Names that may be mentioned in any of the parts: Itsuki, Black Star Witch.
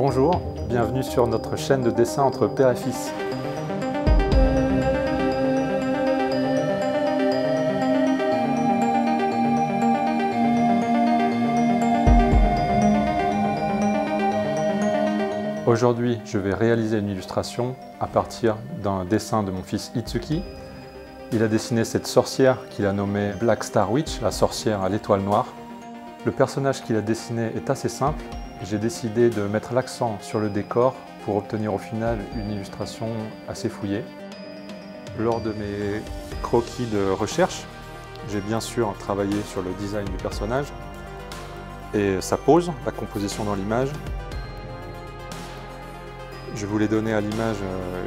Bonjour, bienvenue sur notre chaîne de dessin entre père et fils. Aujourd'hui, je vais réaliser une illustration à partir d'un dessin de mon fils Itsuki. Il a dessiné cette sorcière qu'il a nommée Black Star Witch, la sorcière à l'étoile noire. Le personnage qu'il a dessiné est assez simple. J'ai décidé de mettre l'accent sur le décor pour obtenir au final une illustration assez fouillée. Lors de mes croquis de recherche, j'ai bien sûr travaillé sur le design du personnage et sa pose, la composition dans l'image. Je voulais donner à l'image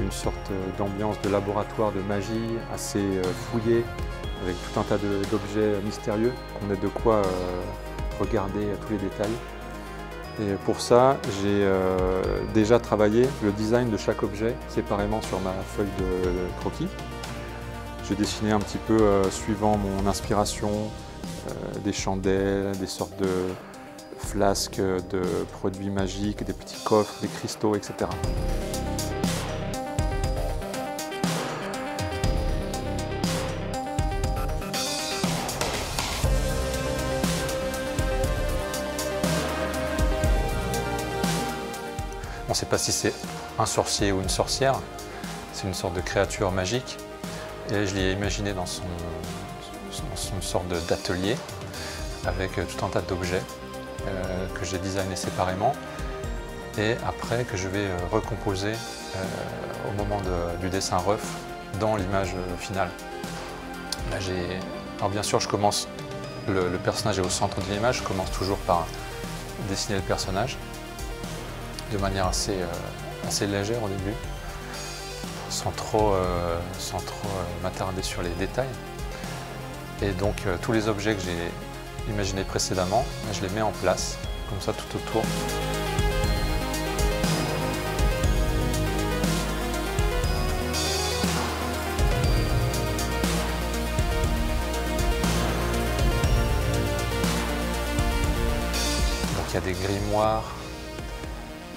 une sorte d'ambiance de laboratoire de magie assez fouillée, avec tout un tas d'objets mystérieux qu'on ait de quoi regarder à tous les détails. Et pour ça, j'ai déjà travaillé le design de chaque objet séparément sur ma feuille de croquis. J'ai dessiné un petit peu suivant mon inspiration, des chandelles, des sortes de flasques de produits magiques, des petits coffres, des cristaux, etc. On ne sait pas si c'est un sorcier ou une sorcière, c'est une sorte de créature magique. Et je l'ai imaginé dans son sorte d'atelier avec tout un tas d'objets que j'ai designés séparément et après que je vais recomposer au moment du dessin ref dans l'image finale. Là, alors bien sûr, je commence, le personnage est au centre de l'image, je commence toujours par dessiner le personnage de manière assez légère au début, sans trop m'attarder sur les détails. Et donc tous les objets que j'ai imaginés précédemment, je les mets en place, comme ça tout autour. Donc il y a des grimoires.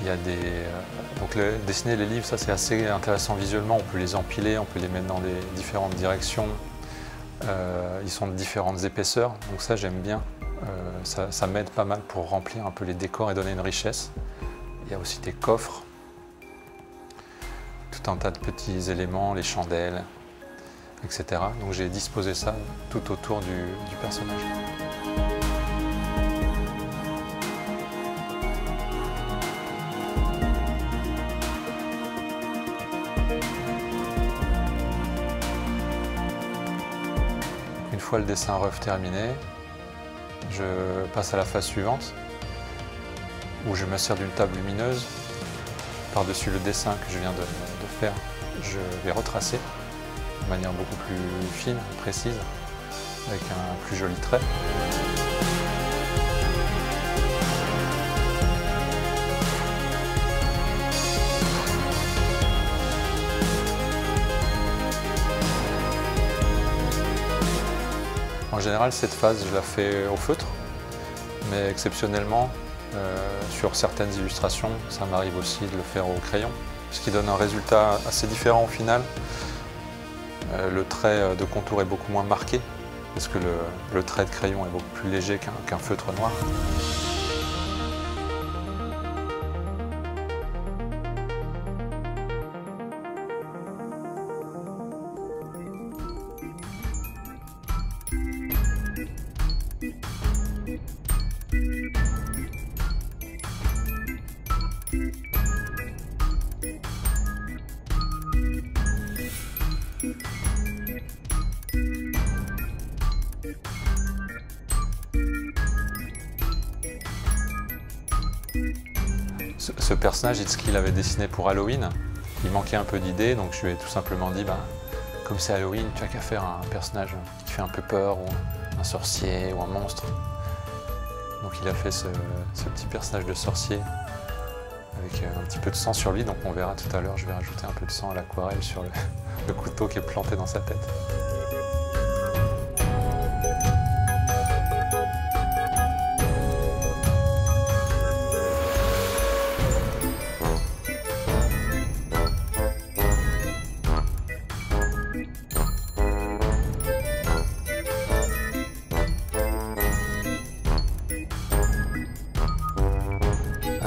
Il y a des... Donc dessiner les livres, ça c'est assez intéressant visuellement, on peut les empiler, on peut les mettre dans des différentes directions, ils sont de différentes épaisseurs, donc ça j'aime bien, ça m'aide pas mal pour remplir un peu les décors et donner une richesse. Il y a aussi des coffres, tout un tas de petits éléments, les chandelles, etc. Donc j'ai disposé ça tout autour du personnage. Une fois le dessin rough terminé, je passe à la phase suivante où je me sers d'une table lumineuse. Par-dessus le dessin que je viens de faire, je vais retracer de manière beaucoup plus fine, précise, avec un plus joli trait. En général, cette phase, je la fais au feutre, mais exceptionnellement, sur certaines illustrations, ça m'arrive aussi de le faire au crayon, ce qui donne un résultat assez différent au final. Le trait de contour est beaucoup moins marqué, parce que le trait de crayon est beaucoup plus léger qu'un feutre noir. Ce personnage, Itsuki l'avait dessiné pour Halloween. Il manquait un peu d'idées, donc je lui ai tout simplement dit comme c'est Halloween, tu n'as qu'à faire un personnage qui fait un peu peur, ou un sorcier, ou un monstre. Donc il a fait ce petit personnage de sorcier avec un petit peu de sang sur lui, donc on verra tout à l'heure, je vais rajouter un peu de sang à l'aquarelle sur le couteau qui est planté dans sa tête.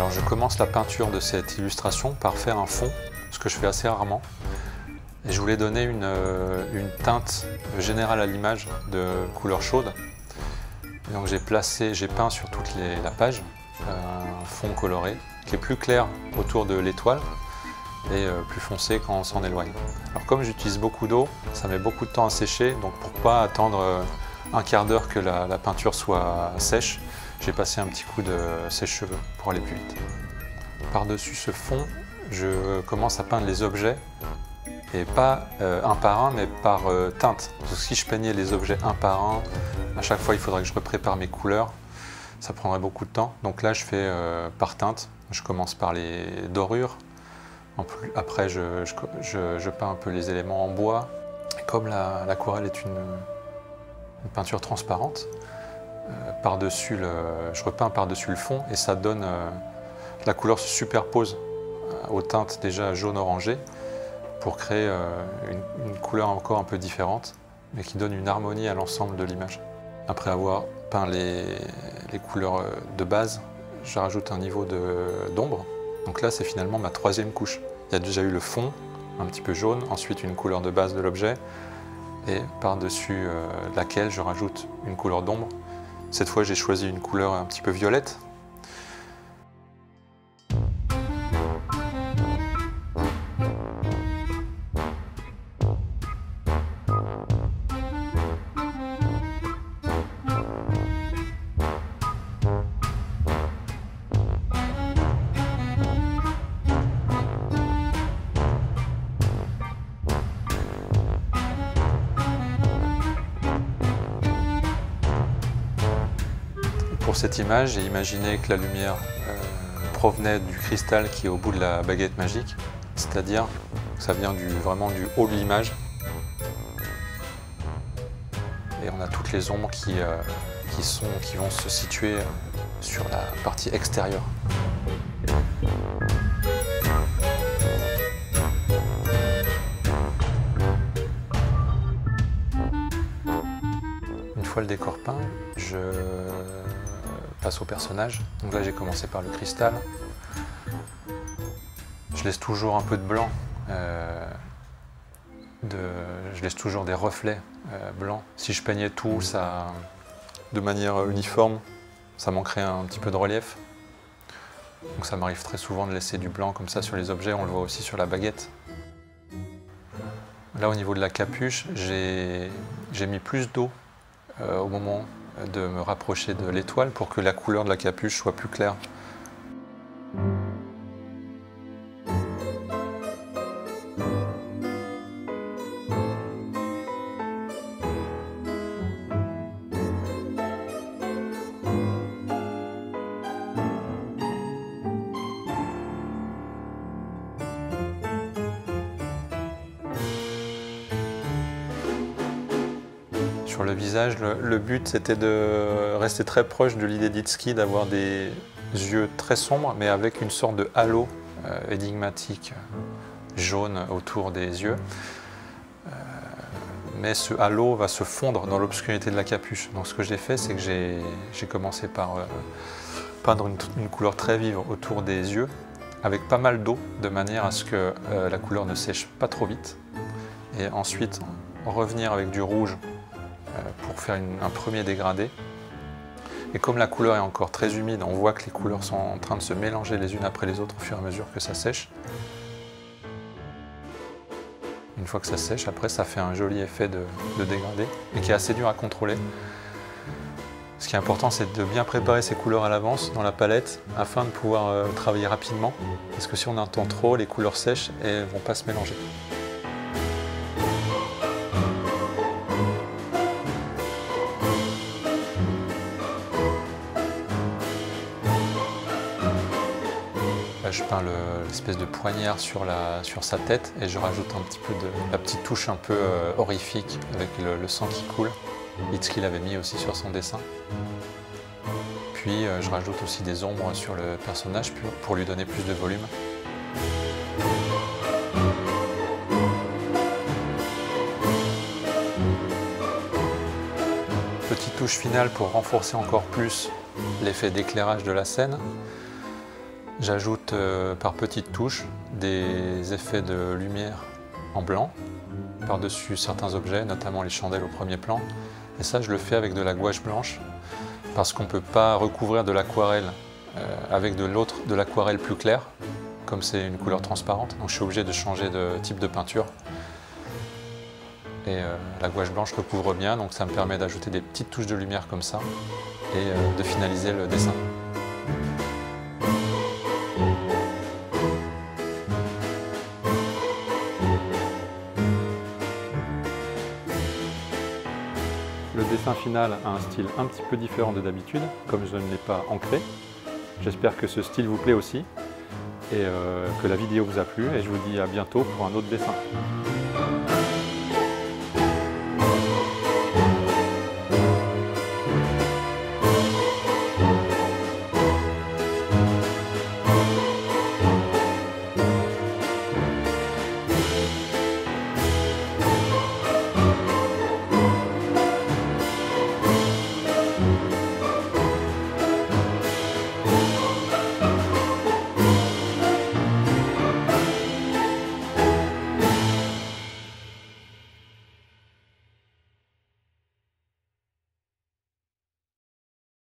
Alors je commence la peinture de cette illustration par faire un fond, ce que je fais assez rarement. Et je voulais donner une teinte générale à l'image de couleur chaude. Et donc j'ai peint sur toute la page un fond coloré qui est plus clair autour de l'étoile et plus foncé quand on s'en éloigne. Alors comme j'utilise beaucoup d'eau, ça met beaucoup de temps à sécher, donc pour ne pas attendre un quart d'heure que la peinture soit sèche, j'ai passé un petit coup de sèche-cheveux pour aller plus vite. Par-dessus ce fond, je commence à peindre les objets, et pas un par un, mais par teinte. Donc, si je peignais les objets un par un, à chaque fois il faudrait que je reprépare mes couleurs, ça prendrait beaucoup de temps. Donc là je fais par teinte, je commence par les dorures, après je peins un peu les éléments en bois. Et comme l'aquarelle est une peinture transparente, je repeins par-dessus le fond et ça donne, la couleur se superpose aux teintes déjà jaune-orangé pour créer une couleur encore un peu différente, mais qui donne une harmonie à l'ensemble de l'image. Après avoir peint les couleurs de base, je rajoute un niveau d'ombre. Donc là, c'est finalement ma troisième couche. Il y a déjà eu le fond, un petit peu jaune, ensuite une couleur de base de l'objet, et par-dessus laquelle je rajoute une couleur d'ombre. Cette fois, j'ai choisi une couleur un petit peu violette. Pour cette image, j'ai imaginé que la lumière provenait du cristal qui est au bout de la baguette magique, c'est-à-dire que ça vient vraiment du haut de l'image. Et on a toutes les ombres qui vont se situer sur la partie extérieure. Une fois le décor peint, je passe au personnage. Donc là j'ai commencé par le cristal. Je laisse toujours un peu de blanc, je laisse toujours des reflets blancs. Si je peignais tout de manière uniforme, ça manquerait un petit peu de relief. Donc ça m'arrive très souvent de laisser du blanc comme ça sur les objets, on le voit aussi sur la baguette. Là au niveau de la capuche, j'ai mis plus d'eau au moment de me rapprocher de l'étoile pour que la couleur de la capuche soit plus claire. Sur le visage, le but c'était de rester très proche de l'idée d'Itsuki, d'avoir des yeux très sombres mais avec une sorte de halo énigmatique jaune autour des yeux. Mais ce halo va se fondre dans l'obscurité de la capuche. Donc ce que j'ai fait, c'est que j'ai commencé par peindre une couleur très vive autour des yeux avec pas mal d'eau de manière à ce que la couleur ne sèche pas trop vite. Et ensuite revenir avec du rouge pour faire un premier dégradé. Et comme la couleur est encore très humide, on voit que les couleurs sont en train de se mélanger les unes après les autres au fur et à mesure que ça sèche. Une fois que ça sèche, après ça fait un joli effet de dégradé et qui est assez dur à contrôler. Ce qui est important, c'est de bien préparer ses couleurs à l'avance dans la palette afin de pouvoir travailler rapidement, parce que si on attend trop, les couleurs sèchent et elles ne vont pas se mélanger. Je peins l'espèce de poignard sur sa tête et je rajoute un petit peu la petite touche un peu horrifique avec le sang qui coule. Itsuki l'avait mis aussi sur son dessin. Puis je rajoute aussi des ombres sur le personnage pour lui donner plus de volume. Petite touche finale pour renforcer encore plus l'effet d'éclairage de la scène. J'ajoute par petites touches des effets de lumière en blanc par-dessus certains objets, notamment les chandelles au premier plan. Et ça, je le fais avec de la gouache blanche parce qu'on ne peut pas recouvrir de l'aquarelle avec de l'aquarelle plus claire, comme c'est une couleur transparente. Donc je suis obligé de changer de type de peinture. Et la gouache blanche recouvre bien, donc ça me permet d'ajouter des petites touches de lumière comme ça et de finaliser le dessin. Le dessin final a un style un petit peu différent de d'habitude, comme je ne l'ai pas ancré. J'espère que ce style vous plaît aussi et que la vidéo vous a plu, et je vous dis à bientôt pour un autre dessin.